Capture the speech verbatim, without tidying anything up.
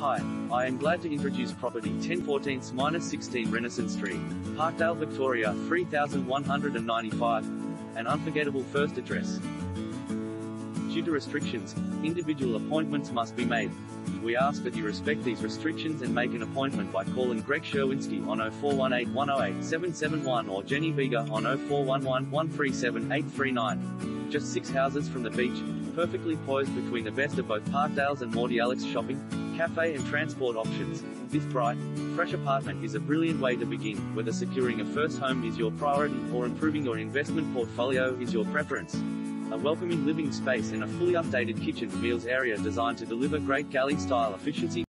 Hi, I am glad to introduce property ten fourteen sixteen Rennison Street, Parkdale, Victoria three thousand one hundred ninety-five, an unforgettable first address. Due to restrictions, individual appointments must be made. We ask that you respect these restrictions and make an appointment by calling Greg Sherwinsky on zero four one eight, one zero eight, seven seven one or Jenny Vega on zero four one one, one three seven, eight three nine. Just six houses from the beach, perfectly poised between the best of both Parkdale's and Mordialloc shopping, cafe and transport options. This bright, fresh apartment is a brilliant way to begin, whether securing a first home is your priority or improving your investment portfolio is your preference. A welcoming living space and a fully updated kitchen meals area designed to deliver great galley-style efficiency.